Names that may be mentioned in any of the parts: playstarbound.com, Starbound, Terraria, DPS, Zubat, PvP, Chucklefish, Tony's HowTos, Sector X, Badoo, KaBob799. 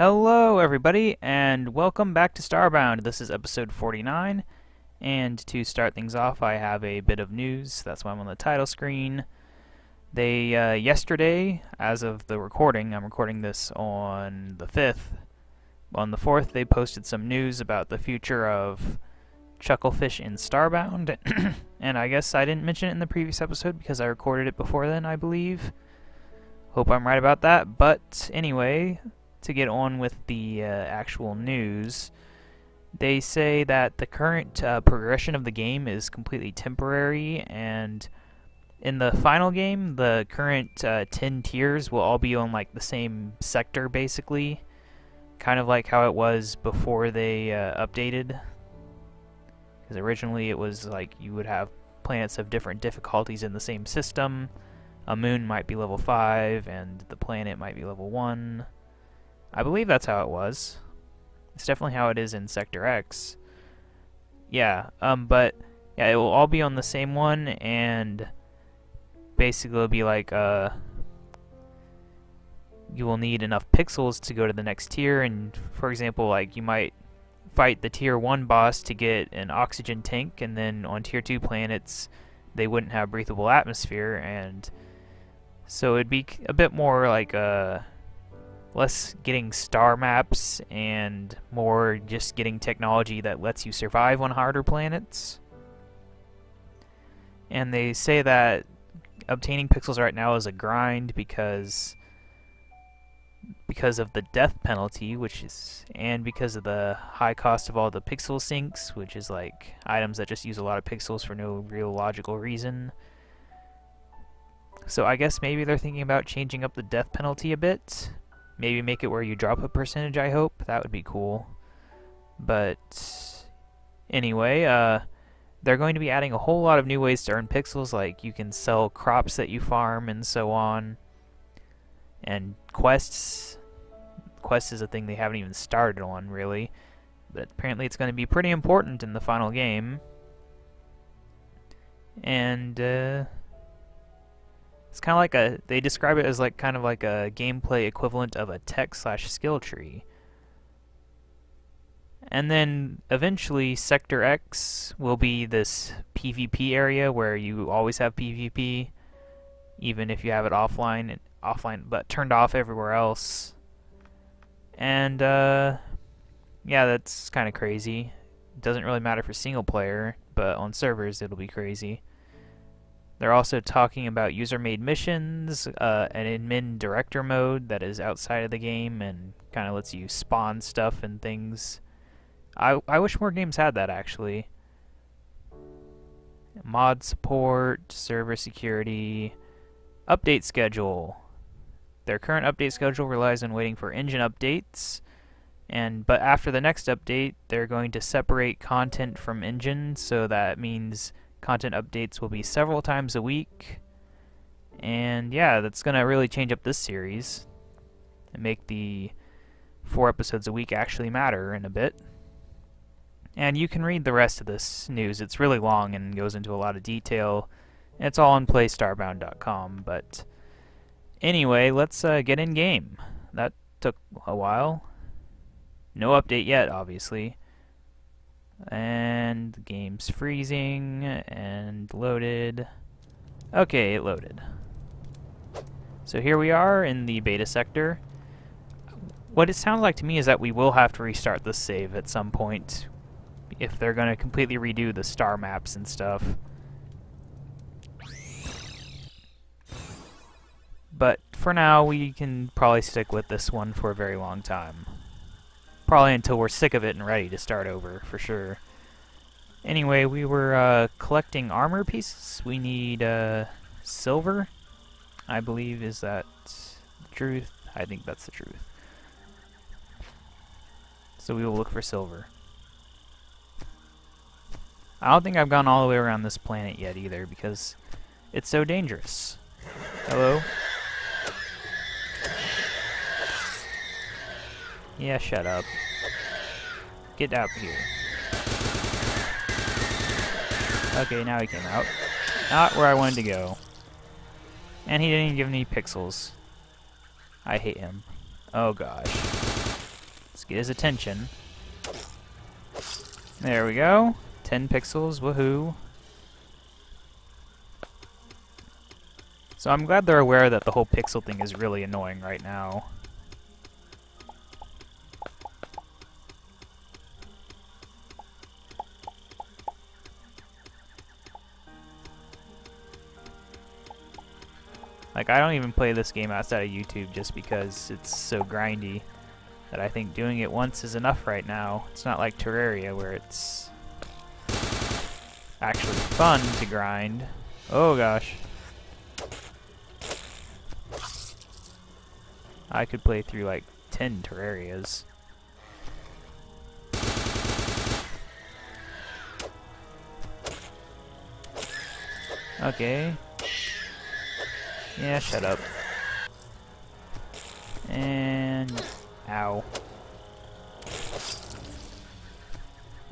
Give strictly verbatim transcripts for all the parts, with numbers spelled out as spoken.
Hello everybody, and welcome back to Starbound. This is episode forty-nine, and to start things off I have a bit of news. That's why I'm on the title screen. They, uh, yesterday, as of the recording, I'm recording this on the fifth, on the fourth they posted some news about the future of Chucklefish in Starbound, and I guess I didn't mention it in the previous episode because I recorded it before then, I believe. Hope I'm right about that, but anyway, to get on with the uh, actual news, they say that the current uh, progression of the game is completely temporary, and in the final game, the current uh, ten tiers will all be on like the same sector, basically, kind of like how it was before they uh, updated. Because originally it was like you would have planets of different difficulties in the same system. A moon might be level five, and the planet might be level one. I believe that's how it was. It's definitely how it is in Sector X. Yeah, um, but yeah, it will all be on the same one, and basically it'll be like, uh, you will need enough pixels to go to the next tier, and for example, like, you might fight the tier one boss to get an oxygen tank, and then on tier two planets, they wouldn't have breathable atmosphere, and so it'd be a bit more like, uh, less getting star maps and more just getting technology that lets you survive on harder planets. And they say that obtaining pixels right now is a grind because because of the death penalty, which is and because of the high cost of all the pixel sinks, which is like items that just use a lot of pixels for no real logical reason. So I guess maybe they're thinking about changing up the death penalty a bit. Maybe make it where you drop a percentage, I hope. That would be cool. But anyway, uh, they're going to be adding a whole lot of new ways to earn pixels, like you can sell crops that you farm and so on. And quests. Quests is a thing they haven't even started on, really. But apparently it's going to be pretty important in the final game. And, uh... it's kind of like a, they describe it as like kind of like a gameplay equivalent of a tech slash skill tree. And then eventually Sector X will be this PvP area where you always have PvP, even if you have it offline, and offline but turned off everywhere else. And uh, yeah, that's kind of crazy. It doesn't really matter for single player, but on servers it'll be crazy. They're also talking about user-made missions, uh, an admin director mode that is outside of the game and kind of lets you spawn stuff and things. I, I wish more games had that, actually. Mod support, server security, update schedule. Their current update schedule relies on waiting for engine updates, and but after the next update, they're going to separate content from engine, so that means content updates will be several times a week, and yeah, that's gonna really change up this series and make the four episodes a week actually matter in a bit. And you can read the rest of this news. It's really long and goes into a lot of detail. It's all on Play Star Bound dot com, but anyway, let's uh, get in game. That took a while. No update yet, obviously. And the game's freezing and loaded. Okay, it loaded. So here we are in the beta sector. What it sounds like to me is that we will have to restart the save at some point if they're going to completely redo the star maps and stuff. But for now, we can probably stick with this one for a very long time. Probably until we're sick of it and ready to start over, for sure. Anyway, we were uh, collecting armor pieces. We need uh, silver, I believe. Is that the truth? I think that's the truth. So we will look for silver. I don't think I've gone all the way around this planet yet either, because it's so dangerous. Hello? Yeah, shut up. Get out here. Okay, now he came out. Not where I wanted to go. And he didn't even give me pixels. I hate him. Oh gosh. Let's get his attention. There we go. ten pixels, woohoo. So I'm glad they're aware that the whole pixel thing is really annoying right now. Like, I don't even play this game outside of YouTube just because it's so grindy that I think doing it once is enough right now. It's not like Terraria where it's actually fun to grind. Oh gosh. I could play through like ten Terrarias. Okay. Yeah, shut up. And... ow.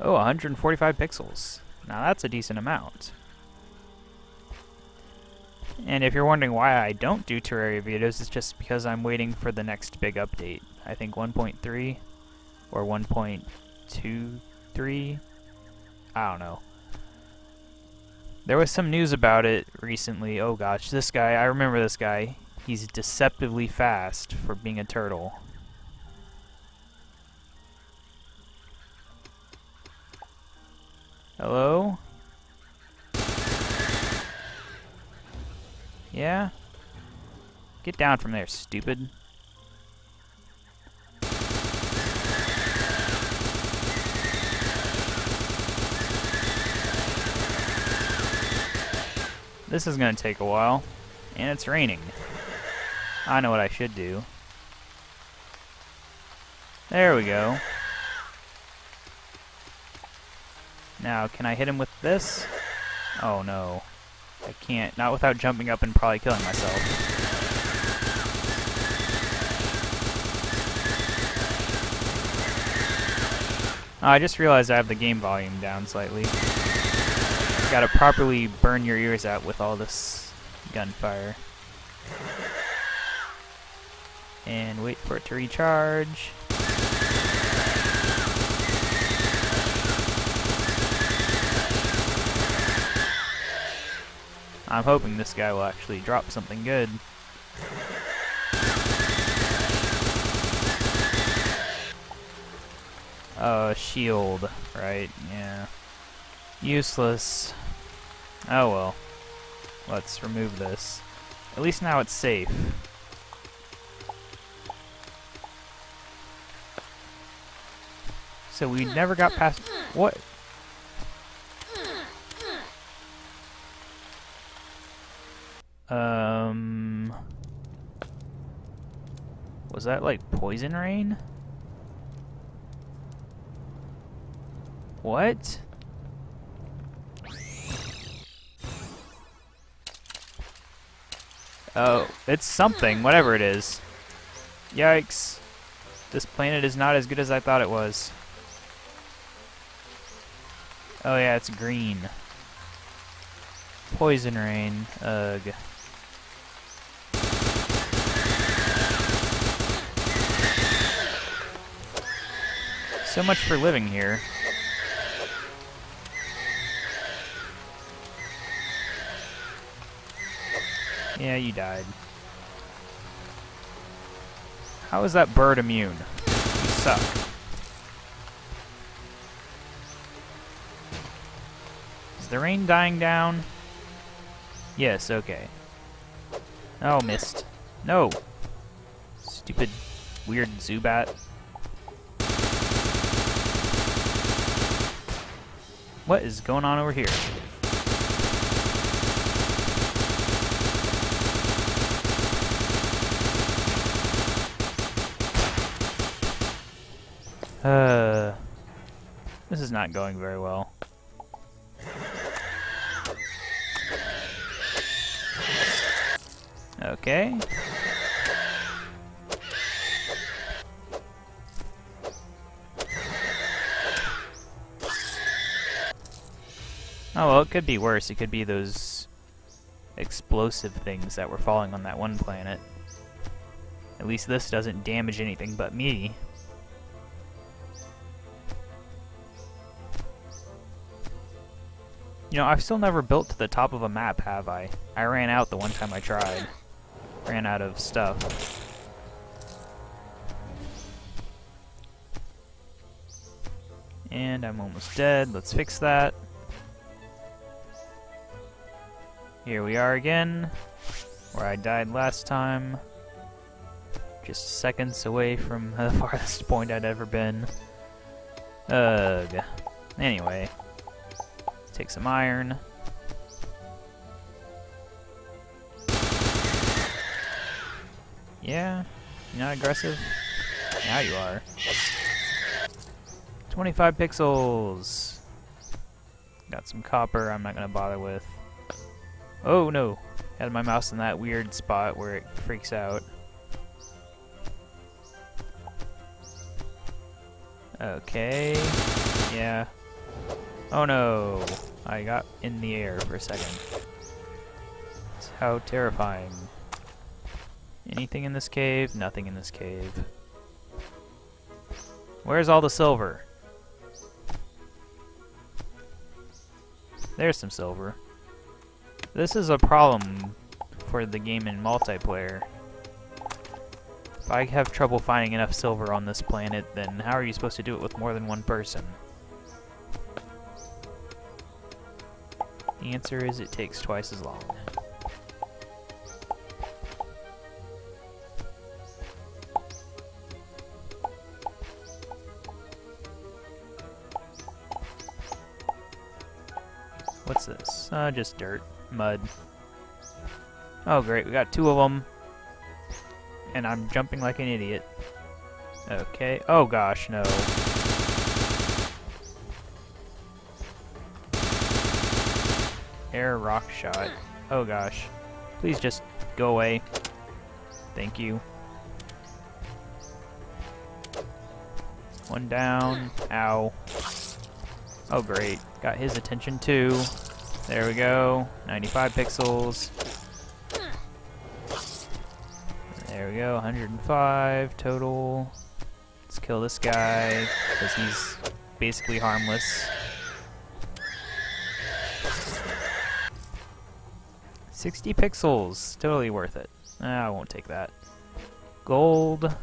Oh, one hundred forty-five pixels. Now that's a decent amount. And if you're wondering why I don't do Terraria videos, it's just because I'm waiting for the next big update. I think one point three or one point two three? I don't know. There was some news about it recently. Oh gosh, this guy, I remember this guy. He's deceptively fast for being a turtle. Hello? Yeah? Get down from there, stupid. This is going to take a while, and it's raining. I know what I should do. There we go. Now, can I hit him with this? Oh no. I can't. Not without jumping up and probably killing myself. Oh, I just realized I have the game volume down slightly. Gotta properly burn your ears out with all this gunfire. And wait for it to recharge. I'm hoping this guy will actually drop something good. Uh, shield, right, yeah. Useless. Oh well. Let's remove this. At least now it's safe. So we never got past... what? Um... Was that like poison rain? What? Oh, it's something, whatever it is. Yikes. This planet is not as good as I thought it was. Oh yeah, it's green. Poison rain, ugh. So much for living here. Yeah, you died. How is that bird immune? You suck. Is the rain dying down? Yes, okay. Oh, missed. No! Stupid, weird Zubat. What is going on over here? Uh, this is not going very well. Okay. Oh well, it could be worse. It could be those explosive things that were falling on that one planet. At least this doesn't damage anything but me. You know, I've still never built to the top of a map, have I? I ran out the one time I tried. Ran out of stuff. And I'm almost dead. Let's fix that. Here we are again, where I died last time. Just seconds away from the farthest point I'd ever been. Ugh. Anyway. Take some iron. Yeah? You're not aggressive? Now you are. twenty-five pixels! Got some copper I'm not gonna bother with. Oh no! Had my mouse in that weird spot where it freaks out. Okay. Yeah. Oh no! I got in the air for a second. That's how terrifying. Anything in this cave? Nothing in this cave. Where's all the silver? There's some silver. This is a problem for the game in multiplayer. If I have trouble finding enough silver on this planet, then how are you supposed to do it with more than one person? The answer is it takes twice as long. What's this? Uh, just dirt. Mud. Oh great, we got two of them. And I'm jumping like an idiot. Okay. Oh gosh, no. Air rock shot. Oh gosh. Please just go away. Thank you. One down. Ow. Oh great. Got his attention too. There we go. ninety-five pixels. There we go. one hundred five total. Let's kill this guy because he's basically harmless. sixty pixels, totally worth it. Ah, I won't take that. Gold.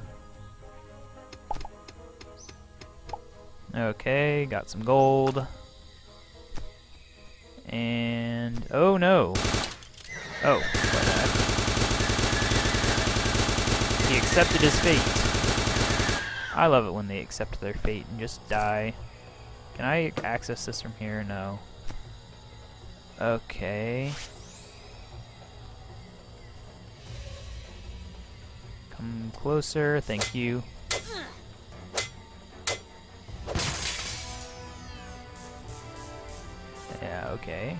Okay, got some gold. And oh no! Oh, what? He accepted his fate. I love it when they accept their fate and just die. Can I access this from here? No. Okay. Come closer, thank you. Yeah, okay.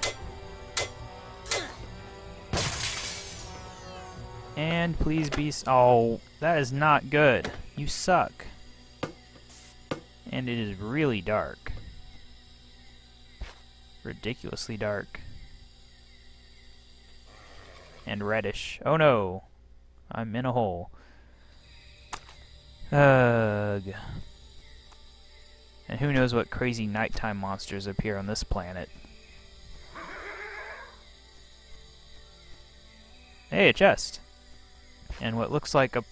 And please be s- oh, that is not good. You suck. And it is really dark. Ridiculously dark. And reddish. Oh no! I'm in a hole. Ugh. And who knows what crazy nighttime monsters appear on this planet. Hey, a chest! And what looks like a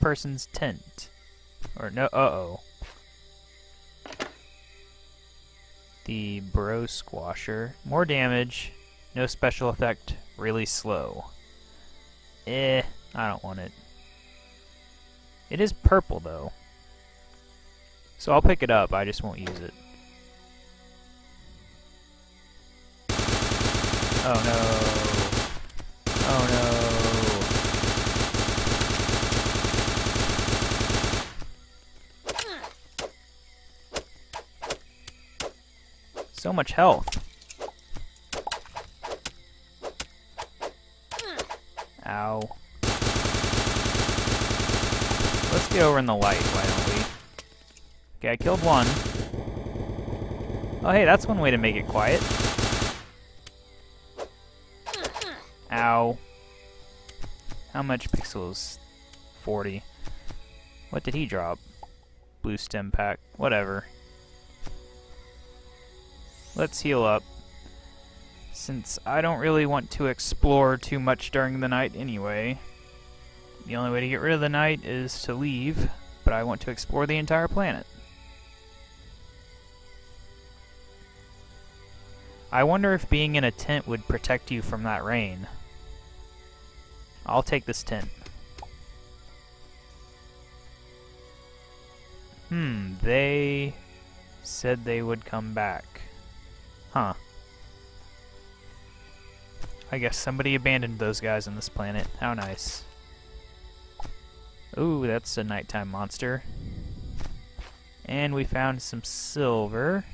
person's tent. Or no, uh-oh. The bro squasher. More damage, no special effect, really slow. Eh, I don't want it. It is purple, though. So I'll pick it up, I just won't use it. Oh no. Oh no. So much health. Ow. Let's get over in the light, why don't we? Okay, I killed one. Oh hey, that's one way to make it quiet. Ow. How much pixels? forty. What did he drop? Blue stem pack. Whatever. Let's heal up. since I don't really want to explore too much during the night anyway. The only way to get rid of the night is to leave, but I want to explore the entire planet. I wonder if being in a tent would protect you from that rain. I'll take this tent. Hmm, they said they would come back. Huh. I guess somebody abandoned those guys on this planet. How nice. Ooh, that's a nighttime monster. And we found some silver.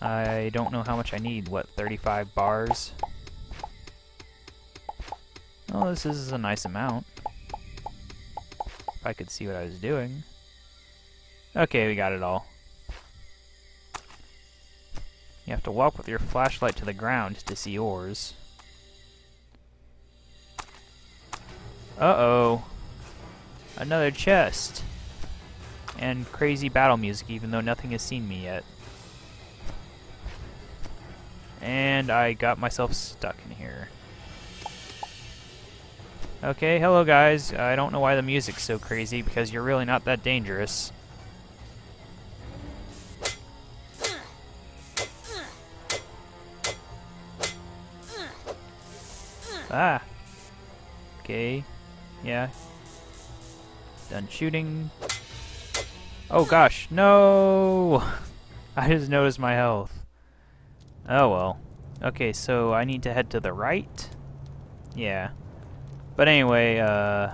I don't know how much I need. What, thirty-five bars? Oh, this is a nice amount. If I could see what I was doing. Okay, we got it all. You have to walk with your flashlight to the ground to see ores. Uh-oh. Another chest. And crazy battle music, even though nothing has seen me yet. And I got myself stuck in here. Okay, hello guys. I don't know why the music's so crazy, because you're really not that dangerous. Ah. Okay. Yeah. Done shooting. Oh gosh, no! I just noticed my health. Oh well. Okay, so I need to head to the right? Yeah. But anyway, uh...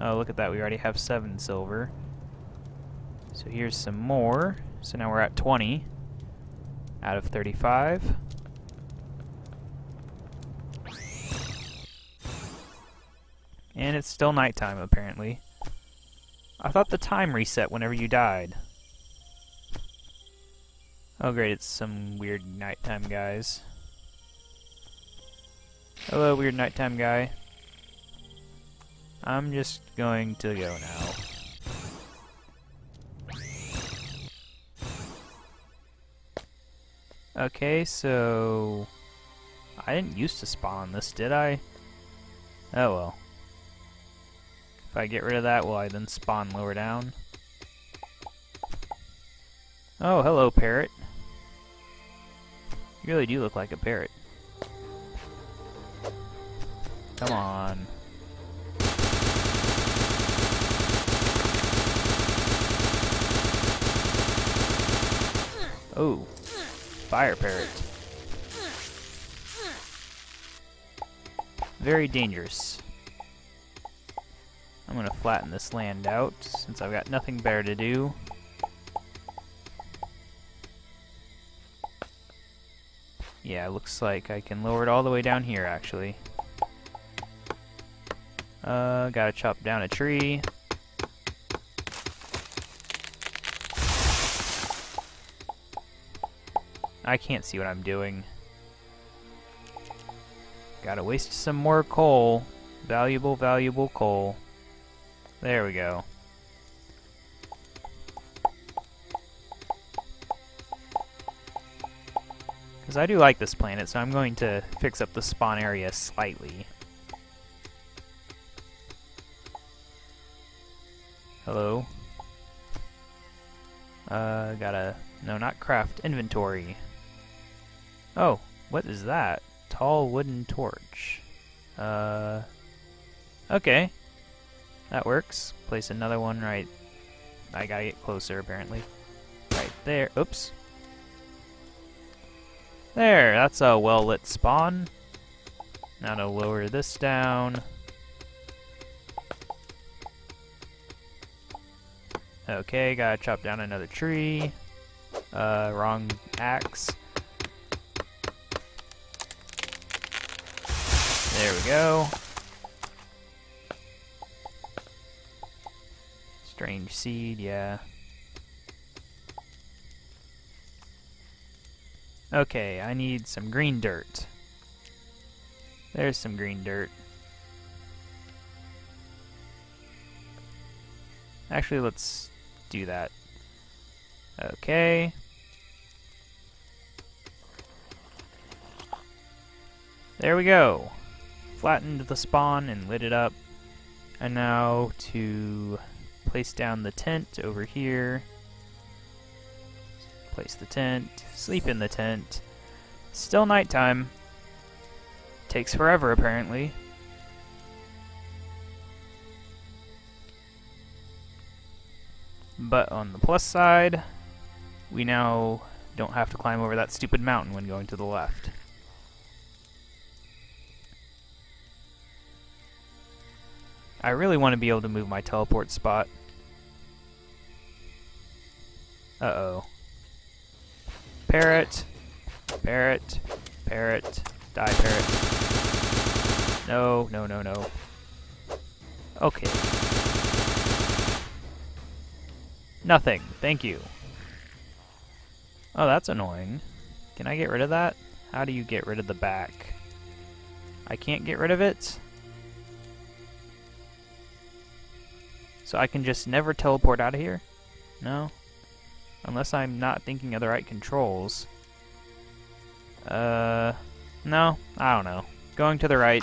oh, look at that, we already have seven silver. So here's some more. So now we're at twenty. Out of thirty-five. And it's still nighttime, apparently. I thought the time reset whenever you died. Oh great, it's some weird nighttime guys. Hello, weird nighttime guy. I'm just going to go now. Okay, so... I didn't used to spawn this, did I? Oh well. If I get rid of that, will I then spawn lower down? Oh, hello, parrot. You really do look like a parrot. Come on. Oh, fire parrot. Very dangerous. I'm gonna flatten this land out, since I've got nothing better to do. Yeah, looks like I can lower it all the way down here, actually. Uh, gotta chop down a tree. I can't see what I'm doing. Gotta waste some more coal. Valuable, valuable coal. There we go. Because I do like this planet, so I'm going to fix up the spawn area slightly. Hello. Uh, gotta... no, not craft. Inventory. Oh, what is that? Tall wooden torch. Uh... Okay. That works. Place another one right... I gotta get closer, apparently. Right there. Oops. There! That's a well-lit spawn. Now to lower this down. Okay, gotta chop down another tree. Uh, wrong axe. There we go. Strange seed, yeah. Okay, I need some green dirt. There's some green dirt. Actually, let's do that. Okay. There we go. Flattened the spawn and lit it up. And now to place down the tent over here. Place the tent. Sleep in the tent. Still nighttime. Takes forever, apparently. But on the plus side, we now don't have to climb over that stupid mountain when going to the left. I really want to be able to move my teleport spot. Uh-oh. Parrot. Parrot. Parrot. Die, parrot. No, no, no, no. Okay. Nothing. Thank you. Oh, that's annoying. Can I get rid of that? How do you get rid of the back? I can't get rid of it. So I can just never teleport out of here? No? Unless I'm not thinking of the right controls. Uh, no, I don't know. Going to the right.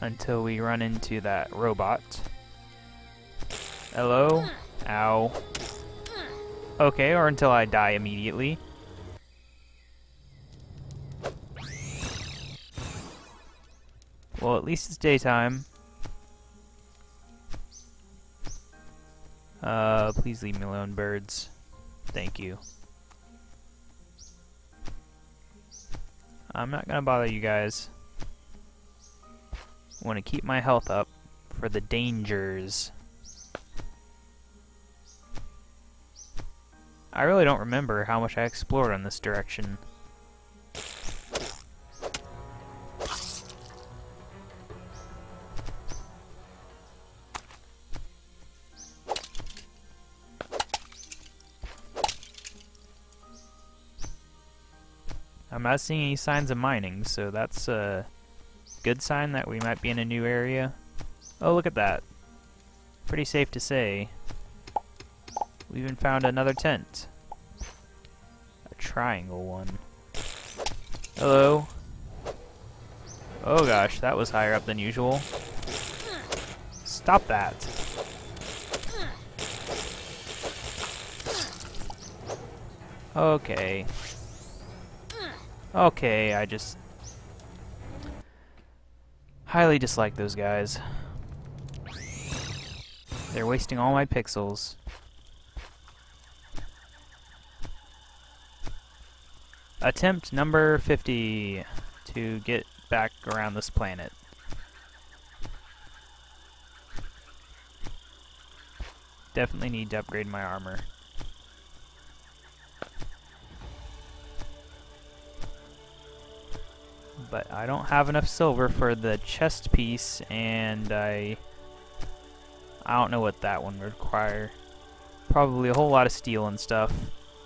Until we run into that robot. Hello? Ow. Okay, or until I die immediately. Well, at least it's daytime. Uh, please leave me alone, birds. Thank you. I'm not gonna bother you guys. I want to keep my health up for the dangers. I really don't remember how much I explored on this direction. I'm not seeing any signs of mining, so that's a good sign that we might be in a new area. Oh, look at that. Pretty safe to say. We even found another tent. A triangle one. Hello. Oh gosh, that was higher up than usual. Stop that. Okay. Okay, I just highly dislike those guys. They're wasting all my pixels. Attempt number fifty to get back around this planet. Definitely need to upgrade my armor. But I don't have enough silver for the chest piece, and I I don't know what that one would require. Probably a whole lot of steel and stuff.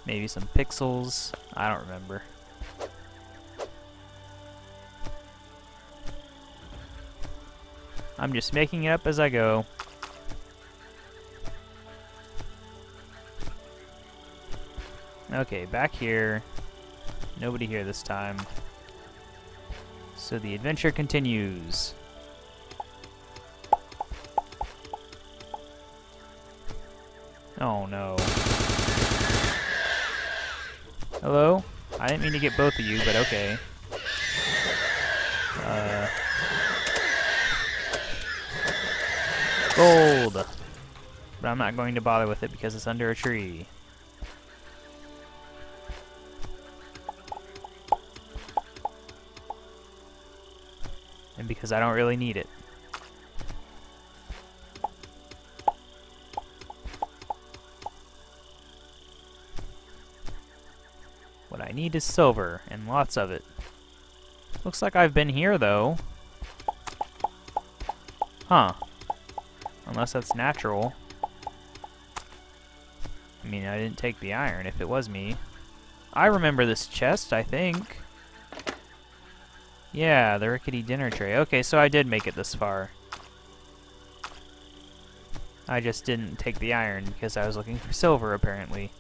Maybe some pixels. I don't remember. I'm just making it up as I go. Okay, back here. Nobody here this time. So the adventure continues. Oh no. Hello? I didn't mean to get both of you, but okay. Uh, gold! But I'm not going to bother with it because it's under a tree. And because I don't really need it. What I need is silver, and lots of it. Looks like I've been here, though. Huh. Unless that's natural. I mean, I didn't take the iron if it was me. I remember this chest, I think. Yeah, the rickety dinner tray. Okay, so I did make it this far. I just didn't take the iron because I was looking for silver, apparently.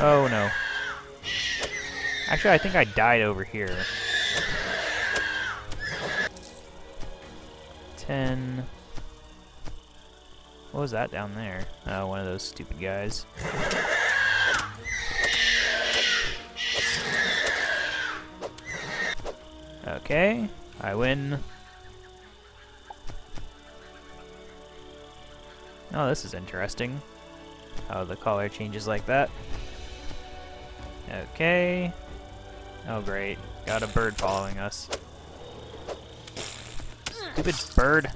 Oh no. Actually, I think I died over here. ten. What was that down there? Oh, one of those stupid guys. Okay, I win. Oh, this is interesting. How the color changes like that. Okay. Oh, great. Got a bird following us. Stupid bird.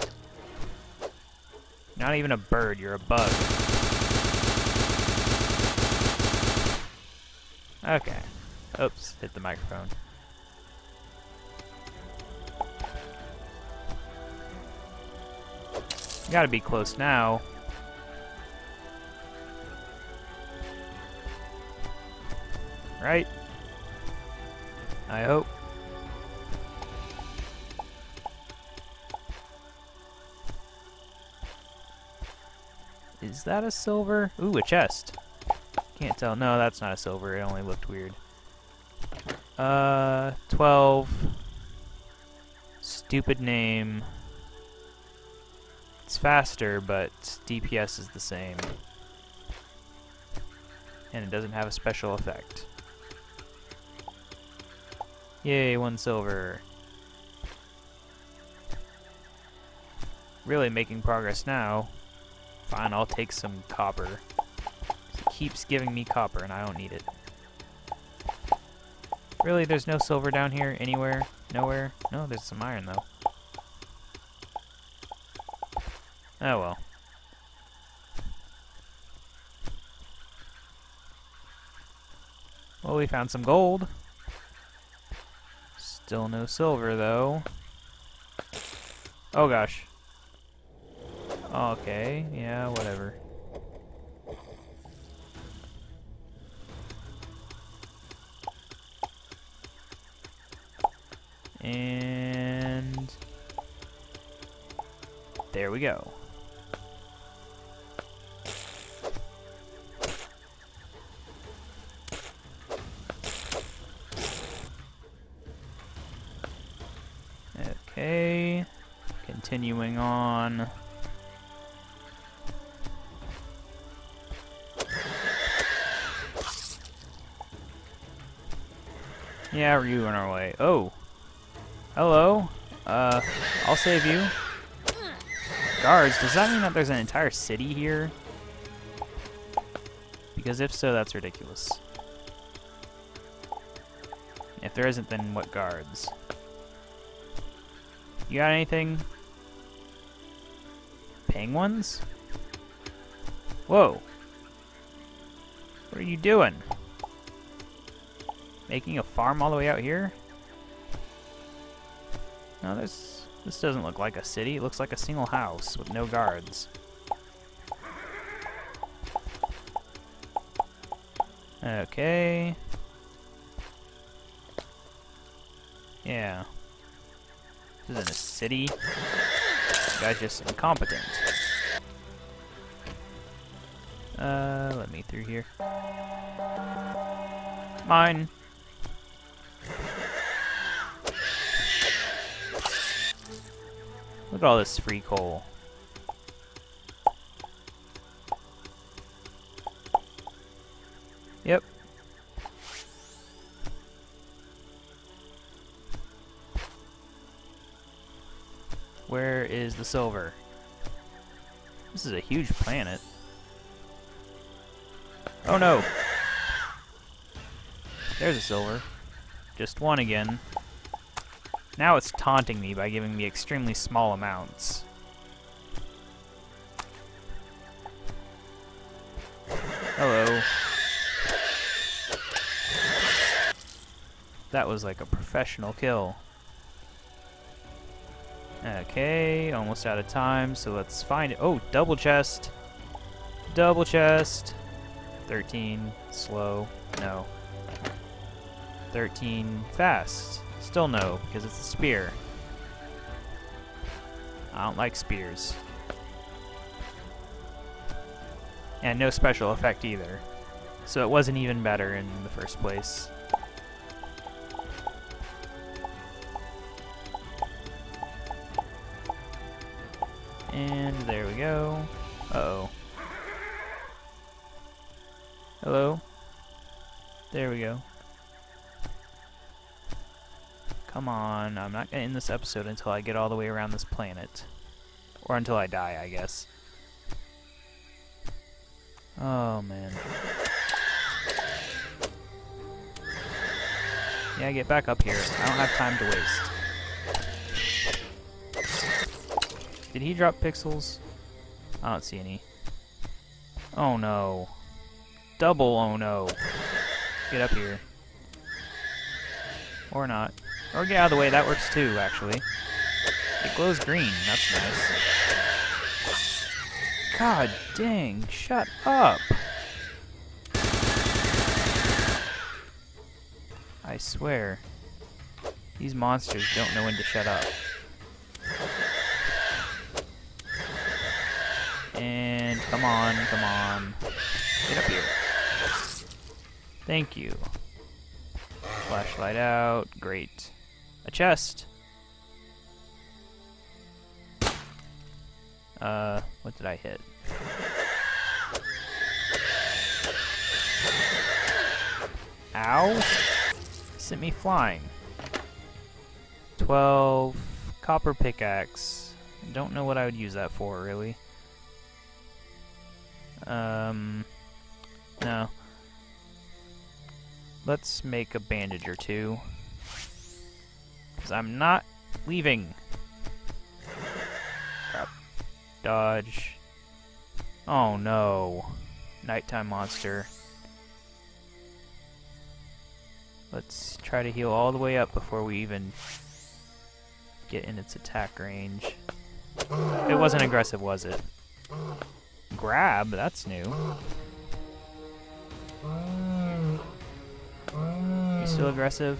Not even a bird, you're a bug. Okay. Oops, hit the microphone. Gotta be close now. Right? I hope. Is that a silver? Ooh, a chest. Can't tell. No, that's not a silver. It only looked weird. Uh, twelve. Stupid name. It's faster, but D P S is the same. And it doesn't have a special effect. Yay, one silver. Really making progress now. Fine, I'll take some copper. It keeps giving me copper, and I don't need it. Really, there's no silver down here anywhere? Nowhere? No, there's some iron, though. Oh, well. Well, we found some gold. Still no silver, though. Oh, gosh. Okay, yeah, whatever. And there we go. Okay, continuing on. Yeah, we're on our way. Oh. Hello. Uh, I'll save you. Guards, does that mean that there's an entire city here? Because if so, that's ridiculous. If there isn't, then what guards? You got anything? Penguins? Whoa. What are you doing? Making a farm all the way out here? No, this, this doesn't look like a city. It looks like a single house with no guards. Okay. Yeah. This isn't a city. This guy's just incompetent. Uh, let me through here. Mine. Look at all this free coal. Yep. Where is the silver? This is a huge planet. Oh no! There's a silver. Just one again. Now it's taunting me by giving me extremely small amounts. Hello. That was like a professional kill. Okay, almost out of time, so let's find it. Oh, double chest. Double chest. thirteen, slow, no. thirteen, fast. Still no, because it's a spear. I don't like spears. And no special effect either. So it wasn't even better in the first place. And there we go. Uh-oh. Hello? There we go. Come on, I'm not gonna end this episode until I get all the way around this planet. Or until I die, I guess. Oh, man. Yeah, get back up here. I don't have time to waste. Did he drop pixels? I don't see any. Oh, no. Double oh no. Get up here. Or not. Or get out of the way, that works too, actually. It glows green, that's nice. God dang, shut up! I swear. These monsters don't know when to shut up. And come on, come on. Get up here. Thank you. Flashlight out. Great. A chest. Uh, what did I hit? Ow! Sent me flying. twelve. Copper pickaxe. Don't know what I would use that for, really. Um, no. Let's make a bandage or two. Because I'm not leaving. Crap. Dodge. Oh no. Nighttime monster. Let's try to heal all the way up before we even get in its attack range. It wasn't aggressive, was it? Grab? That's new. Still aggressive?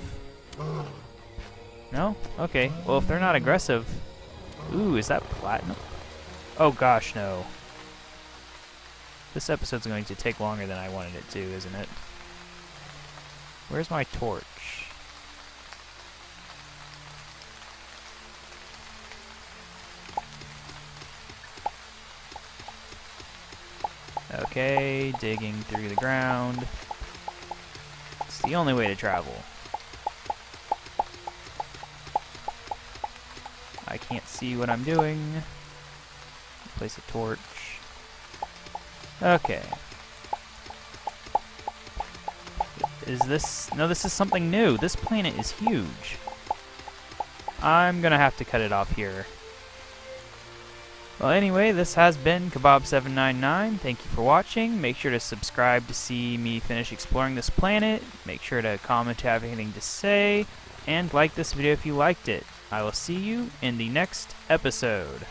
No? Okay. Well, if they're not aggressive... Ooh, is that platinum? Oh gosh, no. This episode's going to take longer than I wanted it to, isn't it? Where's my torch? Okay, digging through the ground. The only way to travel. I can't see what I'm doing. Place a torch. Okay. Is this... No, this is something new. This planet is huge. I'm gonna have to cut it off here. Well, anyway, this has been Kabob seven nine nine. Thank you for watching. Make sure to subscribe to see me finish exploring this planet. Make sure to comment if you have anything to say. And like this video if you liked it. I will see you in the next episode.